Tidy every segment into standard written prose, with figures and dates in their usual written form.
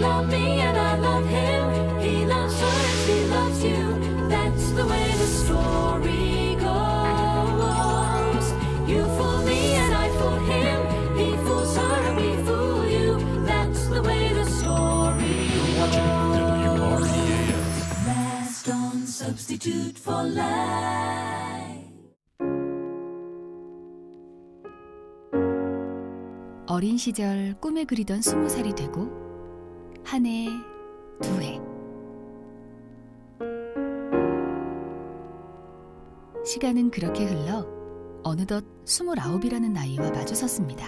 loved me and I love him. He loves her and she loves you. That's the way the story goes. You fool me and I fool him. He fools her and we fool you. That's the way the story goes. Last on Substitute for Life. 어린 시절 꿈에 그리던 20살이 되고 한 해, 두 해 시간은 그렇게 흘러 어느덧 29이라는 나이와 마주섰습니다.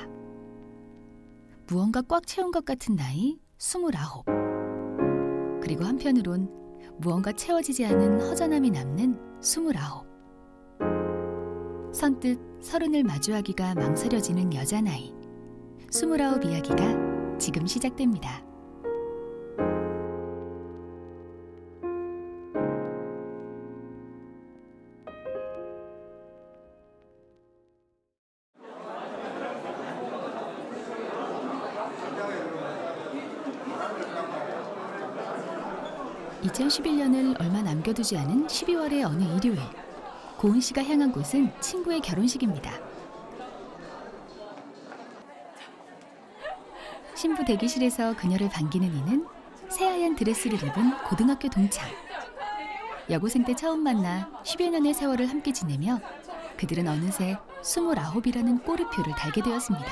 무언가 꽉 채운 것 같은 나이 29. 그리고 한편으론 무언가 채워지지 않은 허전함이 남는 29. 선뜻 30을 마주하기가 망설여지는 여자 나이 29 이야기가 지금 시작됩니다. (2011년을) 얼마 남겨두지 않은 12월의 어느 일요일, 고은 씨가 향한 곳은 친구의 결혼식입니다. 신부 대기실에서 그녀를 반기는 이는 새하얀 드레스를 입은 고등학교 동창. 여고생 때 처음 만나 10여 년의 세월을 함께 지내며 그들은 어느새 29이라는 꼬리표를 달게 되었습니다.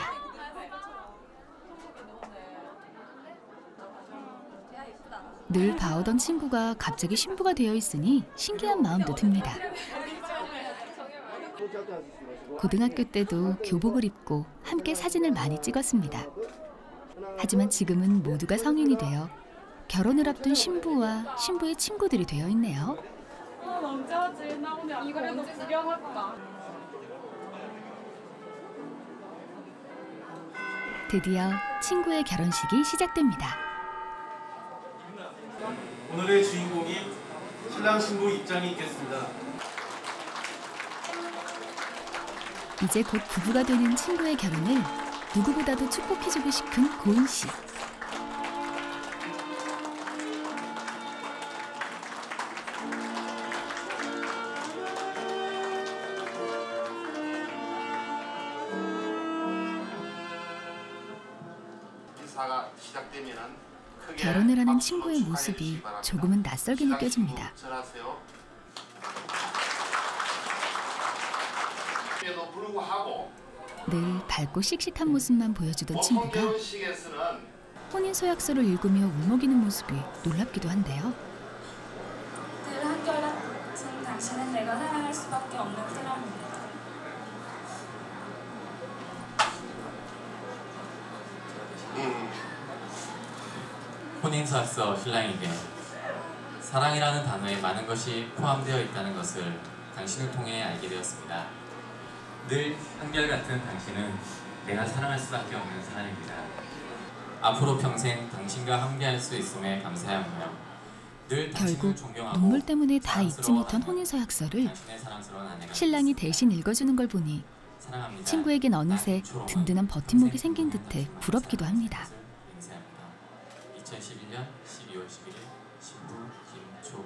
늘 봐오던 친구가 갑자기 신부가 되어 있으니 신기한 마음도 듭니다. 고등학교 때도 교복을 입고 함께 사진을 많이 찍었습니다. 하지만 지금은 모두가 성인이 되어 결혼을 앞둔 신부와 신부의 친구들이 되어 있네요. 언제 하지? 나 오늘 이거라도 구경할까? 드디어 친구의 결혼식이 시작됩니다. 오늘의 주인공이 신랑 신부 입장이 있겠습니다. 이제 곧 부부가 되는 친구의 결혼을 누구보다도 축복해주고 싶은 고은 씨. 결혼을 하는 친구의 모습이 조금은 낯설게 느껴집니다. 늘 밝고 씩씩한 모습만 보여주던 친구가 혼인 서약서를 읽으며 울먹이는 모습이 놀랍기도 한데요. 늘 한결같은 당신은 내가 사랑할 수밖에 없는 사람입니다. 혼인 서약서 신랑에게 사랑이라는 단어에 많은 것이 포함되어 있다는 것을 당신을 통해 알게 되었습니다. 늘 한결같은 당신은 내가 사랑할 수밖에 없는 사람입니다. 앞으로 평생 당신과 함께할 수 있음에 감사하며 늘 결국 눈물 때문에 다 잊지 못한 혼인서약서를 신랑이 대신 읽어주는 걸 보니 사랑합니다. 친구에겐 어느새 든든한 버팀목이 생긴 듯해 부럽기도 합니다. 2011년 12월 11일 신부 김초보.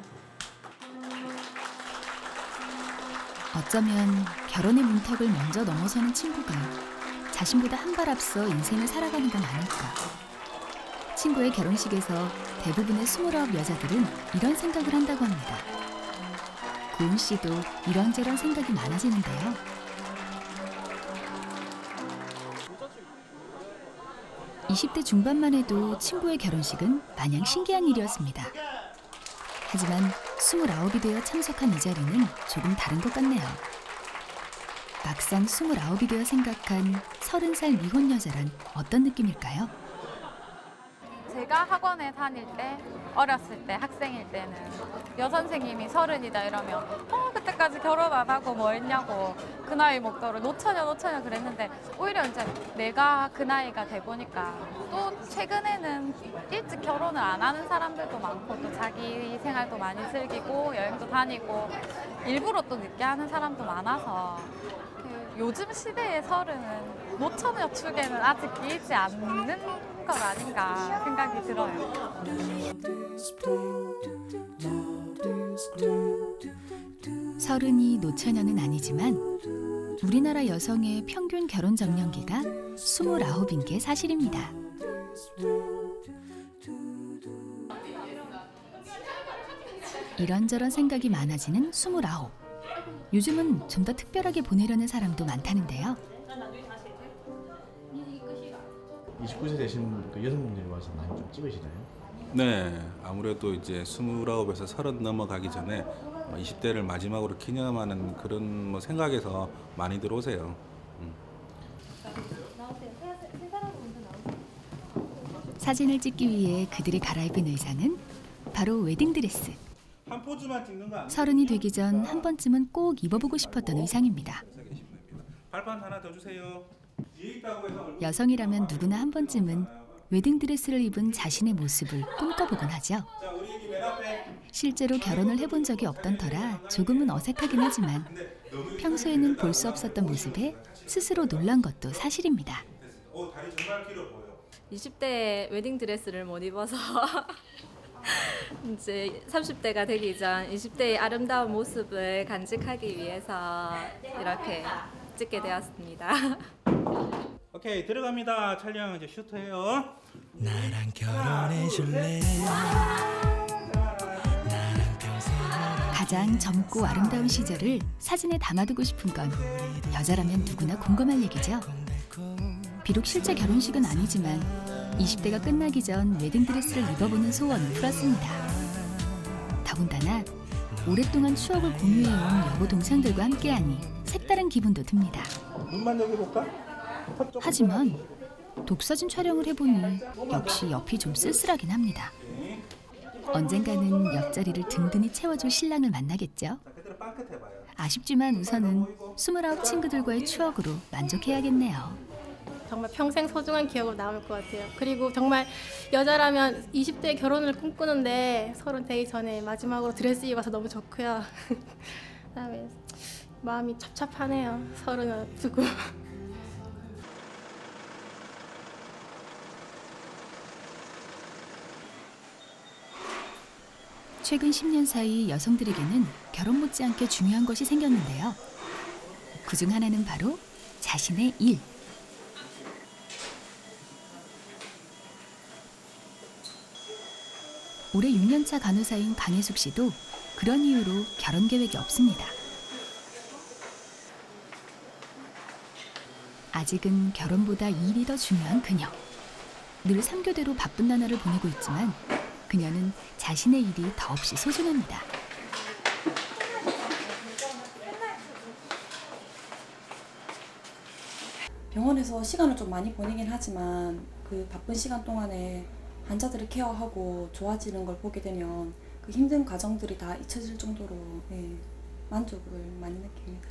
어쩌면 결혼의 문턱을 먼저 넘어서는 친구가 자신보다 한 발 앞서 인생을 살아가는 건 아닐까. 친구의 결혼식에서 대부분의 29 여자들은 이런 생각을 한다고 합니다. 고은 씨도 이런저런 생각이 많아지는데요. (20대) 중반만 해도 친구의 결혼식은 마냥 신기한 일이었습니다. 하지만 29이 되어 참석한 이 자리는 조금 다른 것 같네요. 막상 29이 되어 생각한 30살 미혼 여자란 어떤 느낌일까요? 제가 학원에 다닐 때, 어렸을 때, 학생일 때는 여선생님이 30이다 이러면 그때까지 결혼 안 하고 뭐 했냐고 그 나이 먹더러 노처녀 그랬는데 오히려 이제 내가 그 나이가 돼 보니까 또 최근에는 일찍 결혼을 안 하는 사람들도 많고 또 자기 생활도 많이 즐기고 여행도 다니고 일부러 또 늦게 하는 사람도 많아서 요즘 시대의 30은 노처녀 축에는 아직 끼이지 않는 효과가 아닌가 생각이 들어요. 서른이 노처녀는 아니지만 우리나라 여성의 평균 결혼 적령기가 29인 게 사실입니다. 이런저런 생각이 많아지는 29. 요즘은 좀 더 특별하게 보내려는 사람도 많다는데요. 29세 되신 여성분들이 와서 많이 좀 찍으시나요? 네, 아무래도 이제 29에서 30 넘어가기 전에 20대를 마지막으로 기념하는 그런 뭐 생각에서 많이 들어오세요. 사진을 찍기 위해 그들이 갈아입은 의상은 바로 웨딩드레스. 한 포즈만 찍는 거 아니에요? 30이 되기 전 한 번쯤은 꼭 입어보고 싶었던 의상입니다. 발판 하나 더 주세요. 여성이라면 누구나 한 번쯤은 웨딩드레스를 입은 자신의 모습을 꿈꿔보곤 하죠. 실제로 결혼을 해본 적이 없던 터라 조금은 어색하긴 하지만 평소에는 볼 수 없었던 모습에 스스로 놀란 것도 사실입니다. 20대에 웨딩드레스를 못 입어서 이제 30대가 되기 전 20대의 아름다운 모습을 간직하기 위해서 이렇게 찍게 되었습니다. 오케이, 들어갑니다. 촬영 이제 슈트해요. 나랑 결혼해 줄래? 가장 젊고 아름다운 시절을 사진에 담아두고 싶은 건 여자라면 누구나 공감할 얘기죠. 비록 실제 결혼식은 아니지만 20대가 끝나기 전 웨딩드레스를 입어보는 소원을 풀었습니다. 더군다나 오랫동안 추억을 공유해온 여고 동창들과 함께하니 색다른 기분도 듭니다. 눈만 여겨볼까? 하지만 독사진 촬영을 해보니 역시 옆이 좀 쓸쓸하긴 합니다. 언젠가는 옆자리를 든든히 채워줄 신랑을 만나겠죠. 아쉽지만 우선은 29 친구들과의 추억으로 만족해야겠네요. 정말 평생 소중한 기억으로 남을 것 같아요. 그리고 정말 여자라면 20대 결혼을 꿈꾸는데 30 되기 전에 마지막으로 드레스 입어서 너무 좋고요. 그다음에 마음이 찹찹하네요. 30 앞두고. 최근 10년 사이 여성들에게는 결혼 못지않게 중요한 것이 생겼는데요. 그중 하나는 바로 자신의 일. 올해 6년차 간호사인 강혜숙 씨도 그런 이유로 결혼 계획이 없습니다. 아직은 결혼보다 일이 더 중요한 그녀. 늘 3교대로 바쁜 나날을 보내고 있지만 그녀는 자신의 일이 더없이 소중합니다. 병원에서 시간을 좀 많이 보내긴 하지만 그 바쁜 시간 동안에 환자들을 케어하고 좋아지는 걸 보게 되면 그 힘든 과정들이 다 잊혀질 정도로 만족을 많이 느낍니다.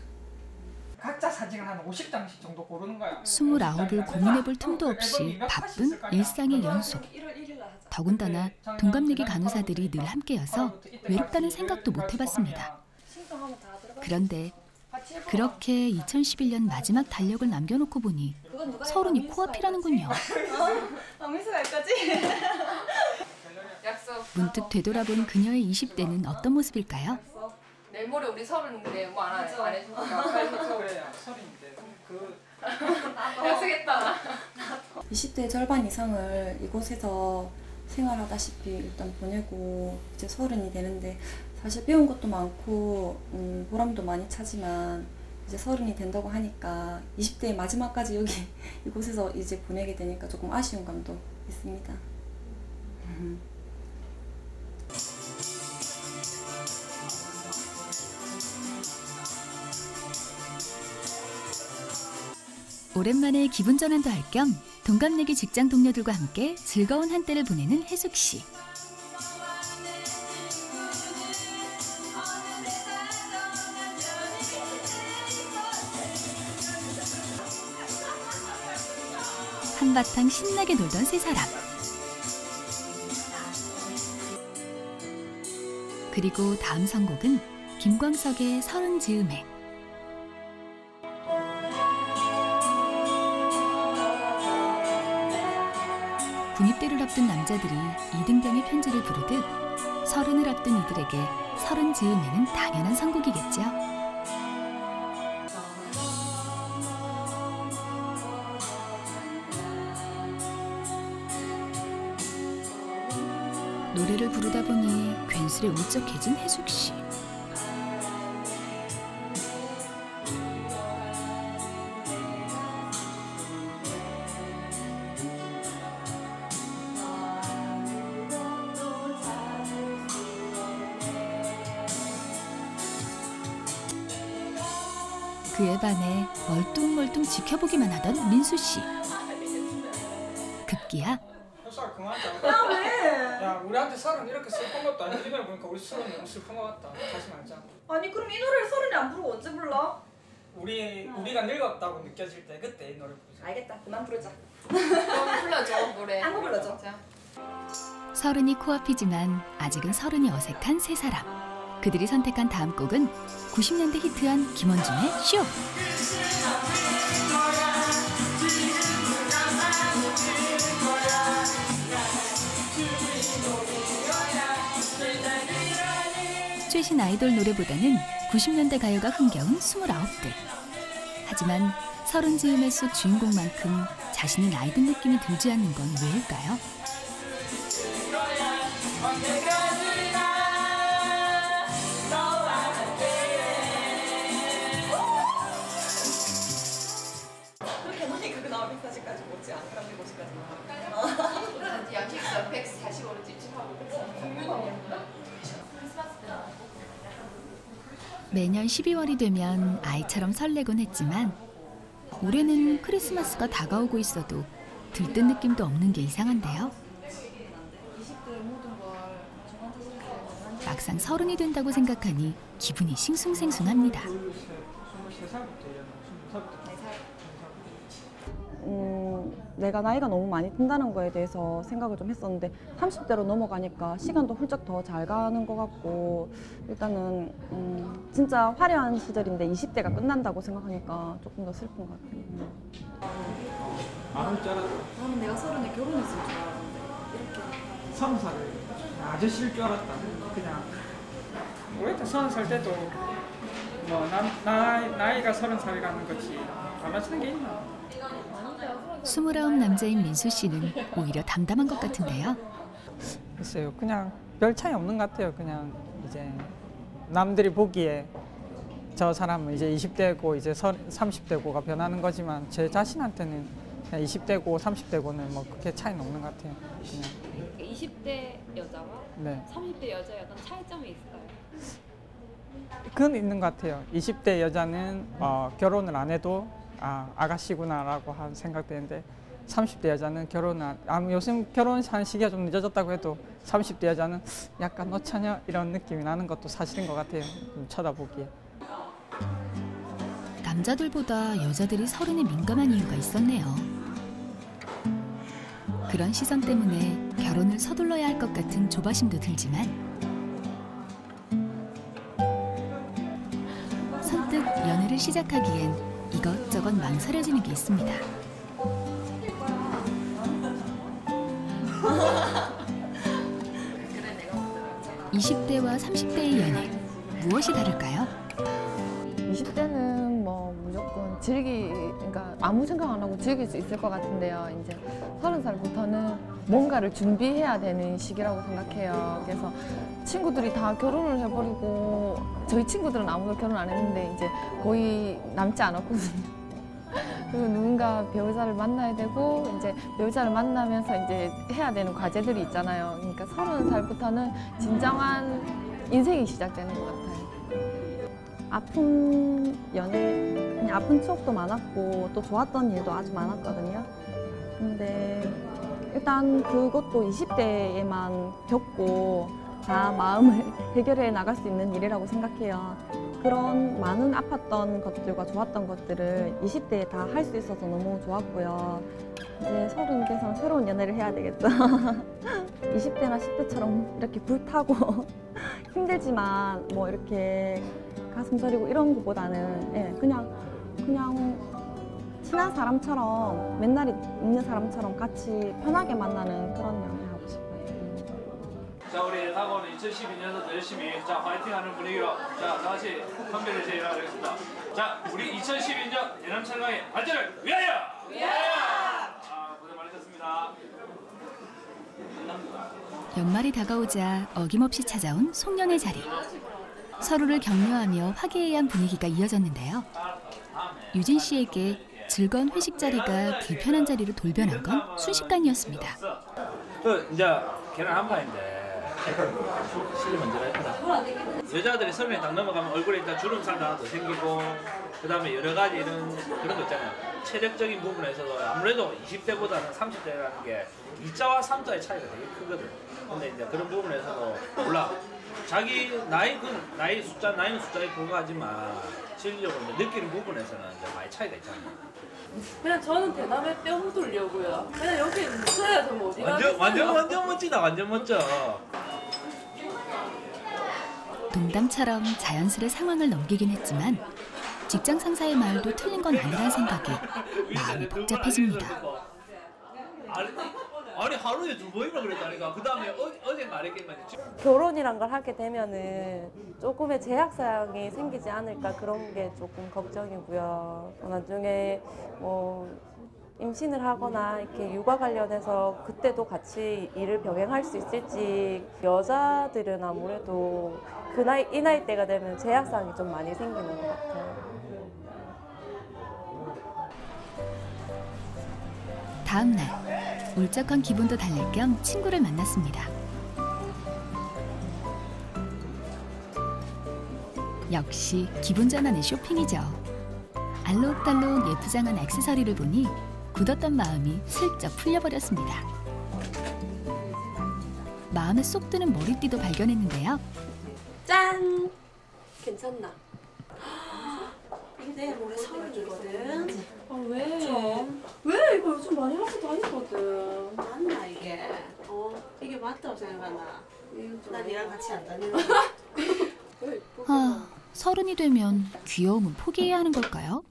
각자 사진을 한 50장씩 정도 고르는 거야. 29을 고민해볼 틈도 없이 바쁜 일상의 연속. 더군다나 동갑내기 간호사들이 늘 함께여서 외롭다는 생각도 못 해봤습니다. 그런데 그렇게 2011년 마지막 달력을 남겨놓고 보니 30이 코앞이라는군요. 문득 되돌아본 그녀의 20대는 어떤 모습일까요? 내일 모레 우리 30인데 뭐 안 하죠? 안 해주니까. 그래요. 30인데. 약속했다. 20대 절반 이상을 이곳에서 생활하다시피 일단 보내고 이제 30이 되는데 사실 배운 것도 많고 보람도 많이 차지만 이제 30이 된다고 하니까 20대의 마지막까지 여기 이곳에서 이제 보내게 되니까 조금 아쉬운 감도 있습니다. 오랜만에 기분 전환도 할 겸 동갑내기 직장 동료들과 함께 즐거운 한때를 보내는 혜숙 씨. 한바탕 신나게 놀던 세 사람. 그리고 다음 선곡은 김광석의 30 즈음에. 앞둔 남자들이 이등병의 편지를 부르듯 서른을 앞둔 이들에게 서른 즈음에는 당연한 선곡이겠죠. 노래를 부르다 보니 괜스레 울적해진 혜숙 씨. 그에 반해 멀뚱멀뚱 지켜보기만 하던 민수 씨. 급기야. 야 왜? 야 우리한테 서른 이렇게 슬픈 것도 아니고 이번에 보니까 우리 서른 너무 슬픈 것 같다. 다시 말자. 아니 그럼 이 노래를 서른이 안 부르고 언제 불러? 우리가 늙었다고 느껴질 때 그때 이 노래 부르자. 알겠다. 그만 부르자. 불러줘 노래. 한 곡 불러줘. 서른이 코앞이지만 아직은 서른이 어색한 세 사람. 그들이 선택한 다음 곡은 90년대 히트한 김원중의 쇼. 최신 아이돌 노래보다는 90년대 가요가 흥겨운 29들. 하지만 서른 즈음의 속 주인공만큼 자신이 나이든 느낌이 들지 않는 건 왜일까요? 그렇게 많이 그거 나오면 140까지 못지 않더라고 150까지 나와. 양식사 145로 찝찝하고 국민이었구나. 매년 12월이 되면 아이처럼 설레곤 했지만 올해는 크리스마스가 다가오고 있어도 들뜬 느낌도 없는 게 이상한데요. 막상 서른이 된다고 생각하니 기분이 싱숭생숭합니다. 내가 나이가 너무 많이 든다는 거에 대해서 생각을 좀 했었는데 30대로 넘어가니까 시간도 훌쩍 더 잘 가는 것 같고 일단은 진짜 화려한 시절인데 20대가 끝난다고 생각하니까 조금 더 슬픈 것 같아요. 나는 내가 서른에 결혼했을 줄 알았는데 이렇게 30살 아저씨일 줄 알았다. 그냥 우리 때 30살 때도 뭐 나이가 30살이라는 거지 안 맞추는 게 있나? 29 남자인 민수 씨는 오히려 담담한 것 같은데요. 글쎄요, 그냥 별 차이 없는 것 같아요. 그냥 이제 남들이 보기에 저 사람은 이제 20대고 이제 30대고가 변하는 거지만 제 자신한테는 그냥 20대고 30대고는 뭐 그렇게 차이는 없는 것 같아요. 그냥. 20대 여자와 30대 여자의 어떤 차이점이 있어요? 그건 있는 것 같아요. 20대 여자는 결혼을 안 해도 아가씨구나라고 한 생각되는데 30대 여자는 요즘 결혼한 시기가 좀 늦어졌다고 해도 30대 여자는 약간 너차냐 이런 느낌이 나는 것도 사실인 것 같아요. 좀 쳐다보기에. 남자들보다 여자들이 서른에 민감한 이유가 있었네요. 그런 시선 때문에 결혼을 서둘러야 할 것 같은 조바심도 들지만 선뜻 연애를 시작하기엔 이것저것 망설여지는 게 있습니다. 그래, 내가 20대와 30대의 연애, 무엇이 다를까요? 20대는 뭐 무조건 그러니까 아무 생각 안 하고 즐길 수 있을 것 같은데요. 이제 30살부터는 뭔가를 준비해야 되는 시기라고 생각해요. 그래서 친구들이 다 결혼을 해버리고 저희 친구들은 아무도 결혼 안 했는데 이제 거의 남지 않았거든요. 그리고 누군가 배우자를 만나야 되고 이제 배우자를 만나면서 이제 해야 되는 과제들이 있잖아요. 그러니까 30살부터는 진정한 인생이 시작되는 것 같아요. 아픈 연애, 그냥 아픈 추억도 많았고 또 좋았던 일도 아주 많았거든요. 근데 일단 그것도 20대에만 겪고 다 마음을 해결해 나갈 수 있는 일이라고 생각해요. 그런 많은 아팠던 것들과 좋았던 것들을 20대에 다 할 수 있어서 너무 좋았고요. 이제 30대에서는 새로운 연애를 해야 되겠죠. 20대나 10대처럼 이렇게 불타고 힘들지만 뭐 이렇게 가슴 저리고 이런 것보다는 예, 그냥 친한 사람처럼 맨날 있는 사람처럼 같이 편하게 만나는 그런 연애. 사고는 2012년도 열심히 파이팅하는 분위기로 다시 선배를 제의하겠습니다. 자, 우리 2012년 대남 철강의 발전을 위하여! 위하여! 고생 많으셨습니다. 연말이 다가오자 어김없이 찾아온 송년회 자리. 서로를 격려하며 화기애애한 분위기가 이어졌는데요. 유진 씨에게 즐거운 회식 자리가 불편한 자리로 돌변한 건 순식간이었습니다. 이제 계란 한 판인데 실이 먼저라 했구나. 여자들이 서면에 딱 넘어가면 얼굴에 일단 주름살 하나 더 생기고 그다음에 여러 가지 이런 그런 거 있잖아요. 체력적인 부분에서도 아무래도 20대보다는 30대라는 게 2자와 3자의 차이가 되게 크거든. 근데 이제 그런 부분에서도 몰라. 자기 나이 나이는 숫자에 불과하지만 실질적으로 느끼는 부분에서는 이제 많이 차이가 있잖아요. 그냥 저는 대남에 뼈 훑으려고요. 그냥 여기 묻혀야죠 뭐. 완전 멋지다. 완전 멋져. 농담처럼 자연스레 상황을 넘기긴 했지만 직장 상사의 말도 틀린 건 아니란 생각에 마음이 복잡해집니다. 아니 하루에 2번이나 그랬다니까. 그 다음에 어제 말했겠만. 결혼이란 걸 하게 되면은 조금의 제약 사항이 생기지 않을까 그런 게 조금 걱정이고요. 나중에 뭐 임신을 하거나 이렇게 육아 관련해서 그때도 같이 일을 병행할 수 있을지. 여자들은 아무래도 그 나이 이 나이 때가 되면 제약 사항이 좀 많이 생기는 것 같아요. 다음 날 울적한 기분도 달랠 겸 친구를 만났습니다. 역시 기분 전환의 쇼핑이죠. 알록달록 예쁘장한 액세서리를 보니 굳었던 마음이 슬쩍 풀려버렸습니다. 마음에 쏙 드는 머리띠도 발견했는데요. 짠! 괜찮나? 이게 내 몸에 선물이거든. 아 왜? 왜 이거 요즘 많이 하고 다니거든. 맞나 이게? 이게 맞다고 생각하나? 난 니랑 같이 안 다니는. 아, 서른이 되면 귀여움은 포기해야 하는 걸까요?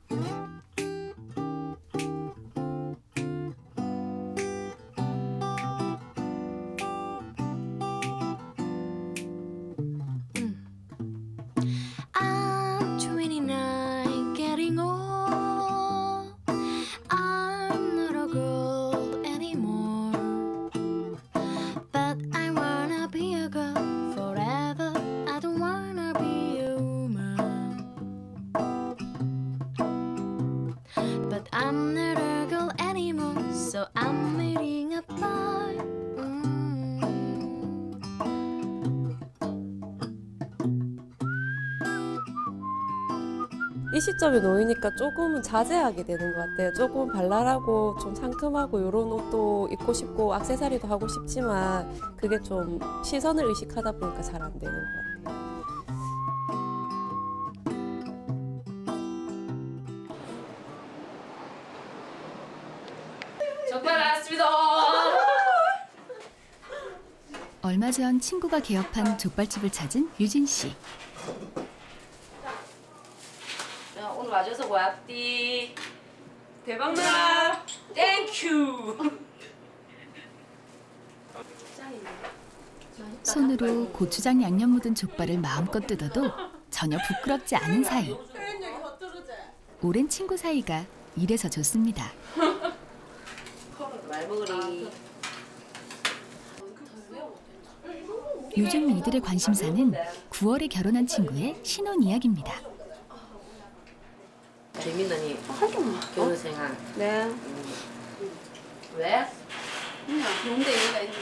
이 시점에 놓이니까 조금은 자제하게 되는 것 같아요. 조금 발랄하고 좀 상큼하고 이런 옷도 입고 싶고 액세서리도 하고 싶지만 그게 좀 시선을 의식하다 보니까 잘 안 되는 것 같아요. 정말 알았습니다. 얼마 전 친구가 개업한 족발집을 찾은 유진 씨. 오늘 와줘서 고맙디. 대박나. 땡큐. 손으로 고추장 양념 묻은 족발을 마음껏 뜯어도 전혀 부끄럽지 않은 사이. 오랜 친구 사이가 이래서 좋습니다. 요즘 이들의 관심사는 9월에 결혼한 친구의 신혼 이야기입니다. 재민언니 결혼생활. 네. 왜? 뭔데 얘가 있나?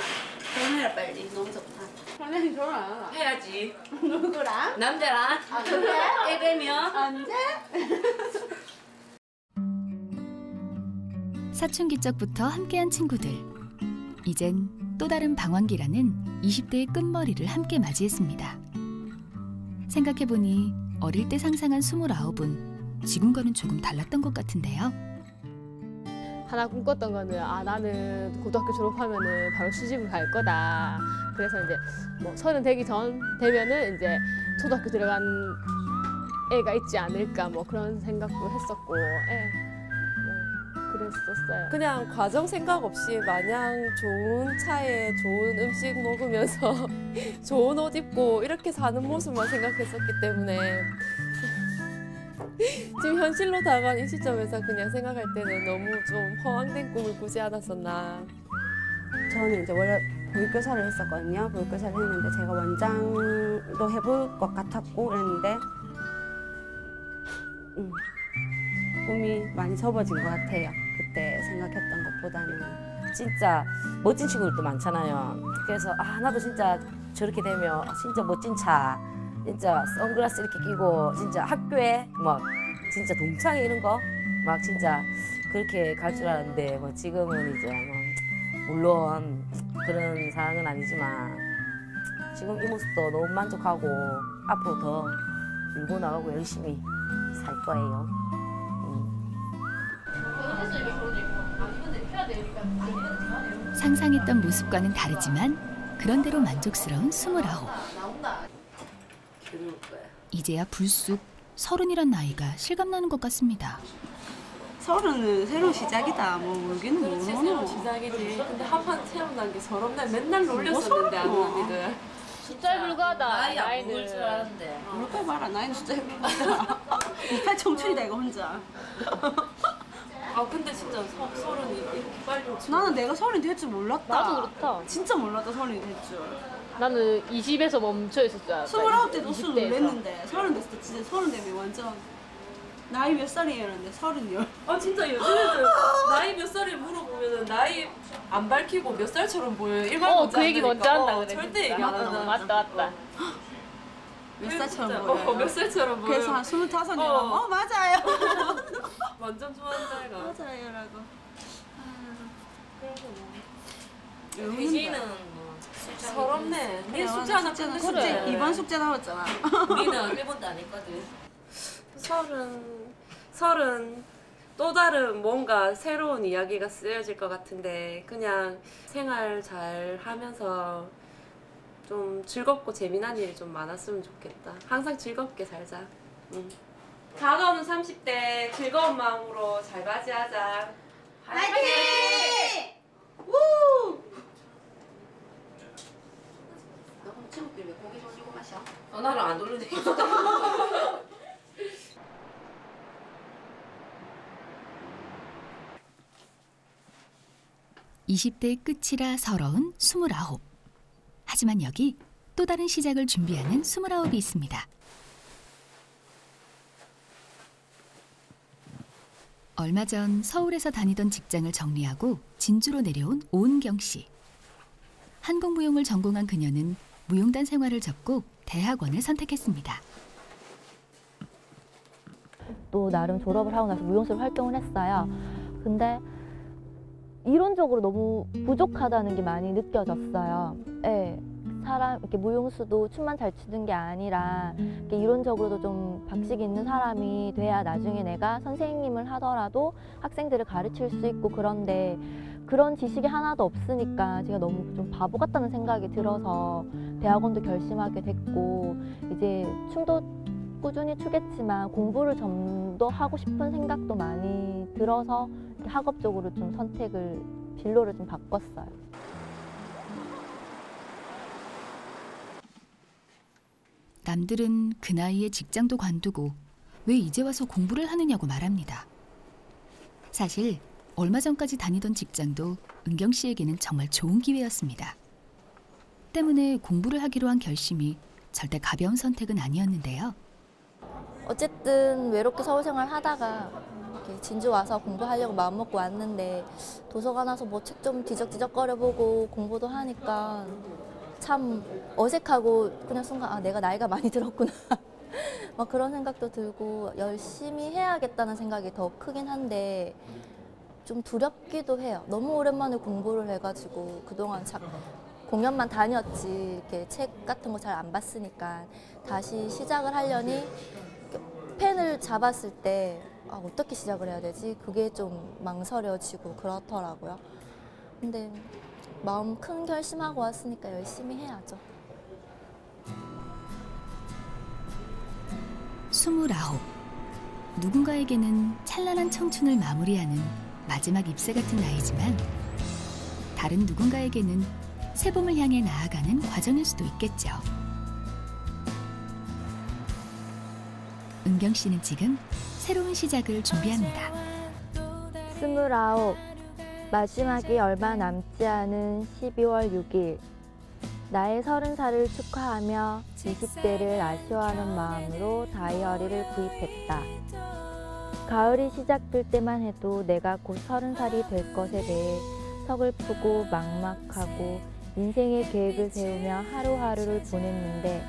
결혼해라 빨리. 너무 좋다. 당연히 결혼 안 하나? 해야지. 누구랑? 남자랑. 아 그래? 애 되면. 언제? 사춘기 적부터 함께한 친구들. 이젠 또 다른 방황기라는 20대의 끝머리를 함께 맞이했습니다. 생각해보니 어릴 때 상상한 29은 지금과는 조금 달랐던 것 같은데요. 하나 꿈꿨던 거는 나는 고등학교 졸업하면은 바로 시집을 갈 거다. 그래서 이제 뭐 30 되기 전 되면은 이제 초등학교 들어간 애가 있지 않을까 뭐 그런 생각도 했었고. 예. 그랬었어요. 그냥 과정 생각 없이 마냥 좋은 차에 좋은 음식 먹으면서 좋은 옷 입고 이렇게 사는 모습만 생각했었기 때문에 지금 현실로 다가온 이 시점에서 그냥 생각할 때는 너무 좀 허황된 꿈을 꾸지 않았었나. 저는 이제 원래 보육교사를 했었거든요. 보육교사를 했는데 제가 원장도 해볼 것 같았고 그랬는데 꿈이 많이 접어진 것 같아요. 그때 생각했던 것보다는. 진짜 멋진 친구들도 많잖아요. 그래서 아, 나도 진짜 저렇게 되면 진짜 멋진 차, 진짜 선글라스 이렇게 끼고 진짜 학교에 막 진짜 동창회 이런 거 막 진짜 그렇게 갈 줄 알았는데 뭐 지금은 이제 뭐 물론 그런 상황은 아니지만 지금 이 모습도 너무 만족하고 앞으로 더 밀고 나가고 열심히 살 거예요. 상상했던 모습과는 다르지만 그런대로 만족스러운 29. 이제야 불쑥 30이란 나이가 실감나는 것 같습니다. 30은 새로 시작이다. 뭐 모르겠는 거. 그렇지, 새로 시작이지. 근데 한판 체험난 게 저런날 맨날 놀렸었는데 안 언니들. 숫자에 불과하다. 나이 모를 줄 알았는데. 모를 걸 봐라. 나이는 숫자에 불과하다. 이빨 청춘이다 이거 혼자. 아 근데 진짜 30이 이렇게 빨리 오지. 나는 내가 30이 될 줄 몰랐다. 나도 그렇다. 진짜 몰랐다 30이 될 줄. 나는 20에서 멈춰 있었어요. 29 때도 술 놀랬는데 30 됐을 때 진짜 30 되면 완전 나이 몇 살이에요? 근데 30이요. 아 진짜 요즘에는 나이 몇 살을 물어보면 나이 안 밝히고 몇 살처럼 보여요. 일반 문제 그 얘기 먼저 한다 그래. 절대 얘기 안 한다. 맞다. 몇 살처럼 보여요. 몇 살처럼 보여요. 그래서 한 25이라고 맞아요. 완전 좋아한다 이거. 맞아요 라고. 그래서 뭐. 유진이는 서럽네. 네 숙제 하나 끝났어. 숙제 이번 숙제 나왔잖아. 우리는 일본도 안 했거든. 30 또 다른 뭔가 새로운 이야기가 쓰여질 것 같은데 그냥 생활 잘 하면서 좀 즐겁고 재미난 일이 좀 많았으면 좋겠다. 항상 즐겁게 살자. 다가오는 30대 즐거운 마음으로 잘 맞이하자. 화이팅! 우! 친구들 왜 고기 돌리고 마셔? 나를 안 돌리는데. 이십 대의 끝이라 서러운 29. 하지만 여기 또 다른 시작을 준비하는 29이 있습니다. 얼마 전 서울에서 다니던 직장을 정리하고 진주로 내려온 오은경 씨. 한국무용을 전공한 그녀는 무용단 생활을 접고 대학원을 선택했습니다. 또 나름 졸업을 하고 나서 무용수로 활동을 했어요. 근데 이론적으로 너무 부족하다는 게 많이 느껴졌어요. 네, 사람 이렇게 무용수도 춤만 잘 추는 게 아니라 이렇게 이론적으로도 좀 박식이 있는 사람이 돼야 나중에 내가 선생님을 하더라도 학생들을 가르칠 수 있고 그런데 그런 지식이 하나도 없으니까 제가 너무 좀 바보 같다는 생각이 들어서 대학원도 결심하게 됐고 이제 춤도 꾸준히 추겠지만 공부를 좀 더 하고 싶은 생각도 많이 들어서 학업적으로 좀 선택을 진로를 좀 바꿨어요. 남들은 그 나이에 직장도 관두고 왜 이제 와서 공부를 하느냐고 말합니다. 사실 얼마 전까지 다니던 직장도 은경 씨에게는 정말 좋은 기회였습니다. 때문에 공부를 하기로 한 결심이 절대 가벼운 선택은 아니었는데요. 어쨌든 외롭게 서울생활 하다가 이렇게 진주 와서 공부하려고 마음먹고 왔는데 도서관 와서 뭐 책 좀 뒤적뒤적거려보고 공부도 하니까 참 어색하고 그냥 순간 아, 내가 나이가 많이 들었구나. 막 그런 생각도 들고 열심히 해야겠다는 생각이 더 크긴 한데 좀 두렵기도 해요. 너무 오랜만에 공부를 해가지고 그동안 공연만 다녔지 이렇게 책 같은 거 잘 안 봤으니까 다시 시작을 하려니 펜을 잡았을 때 아, 어떻게 시작을 해야 되지? 그게 좀 망설여지고 그렇더라고요. 근데 마음 큰 결심하고 왔으니까 열심히 해야죠. 29. 누군가에게는 찬란한 청춘을 마무리하는 마지막 잎새 같은 나이지만 다른 누군가에게는 새봄을 향해 나아가는 과정일 수도 있겠죠. 은경 씨는 지금 새로운 시작을 준비합니다. 29, 마지막이 얼마 남지 않은 12월 6일. 나의 30살을 축하하며 20대를 아쉬워하는 마음으로 다이어리를 구입했다. 가을이 시작될 때만 해도 내가 곧 30살이 될 것에 대해 서글프고 막막하고 인생의 계획을 세우며 하루하루를 보냈는데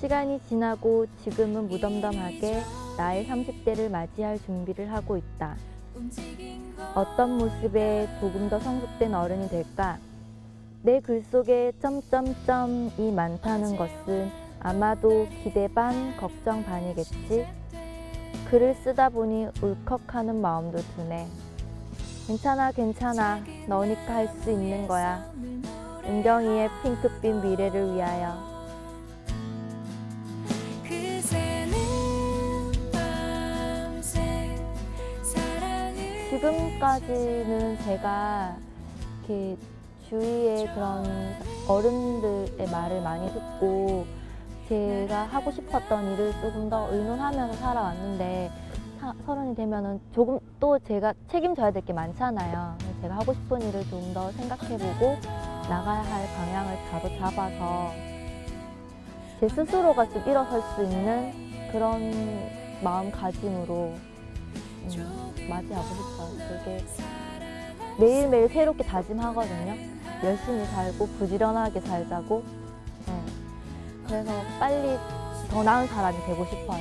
시간이 지나고 지금은 무덤덤하게 나의 30대를 맞이할 준비를 하고 있다. 어떤 모습에 조금 더 성숙된 어른이 될까? 내 글 속에 점점점이 많다는 것은 아마도 기대 반, 걱정 반이겠지? 글을 쓰다 보니 울컥하는 마음도 드네. 괜찮아, 괜찮아. 너니까 할 수 있는 거야. 은경이의 핑크빛 미래를 위하여. 지금까지는 제가 이렇게 주위의 그런 어른들의 말을 많이 듣고 제가 하고 싶었던 일을 조금 더 의논하면서 살아왔는데 30이 되면은 조금 또 제가 책임져야 될 게 많잖아요. 제가 하고 싶은 일을 좀 더 생각해보고 나가야 할 방향을 바로 잡아서 제 스스로가 좀 일어설 수 있는 그런 마음가짐으로 맞이하고 싶어요. 되게 매일매일 새롭게 다짐하거든요. 열심히 살고 부지런하게 살자고. 네. 그래서 빨리 더 나은 사람이 되고 싶어요.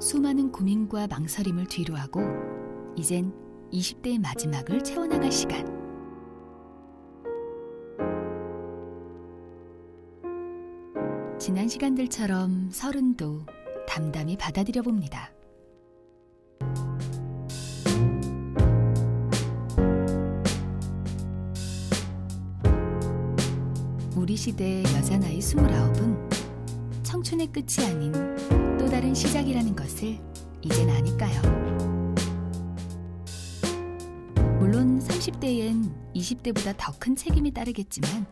수많은 고민과 망설임을 뒤로하고 이젠 20대의 마지막을 채워나갈 시간. 지난 시간들처럼 30도 담담히 받아들여 봅니다. 우리 시대의 여자 나이 29은 청춘의 끝이 아닌 또 다른 시작이라는 것을 이젠 아니까요. 물론 30대엔 20대보다 더 큰 책임이 따르겠지만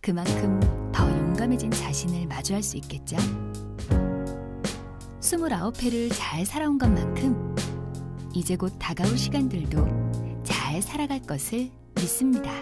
그만큼 더 용감해진 자신을 마주할 수 있겠죠. 29회를 잘 살아온 것만큼 이제 곧 다가올 시간들도 잘 살아갈 것을 믿습니다.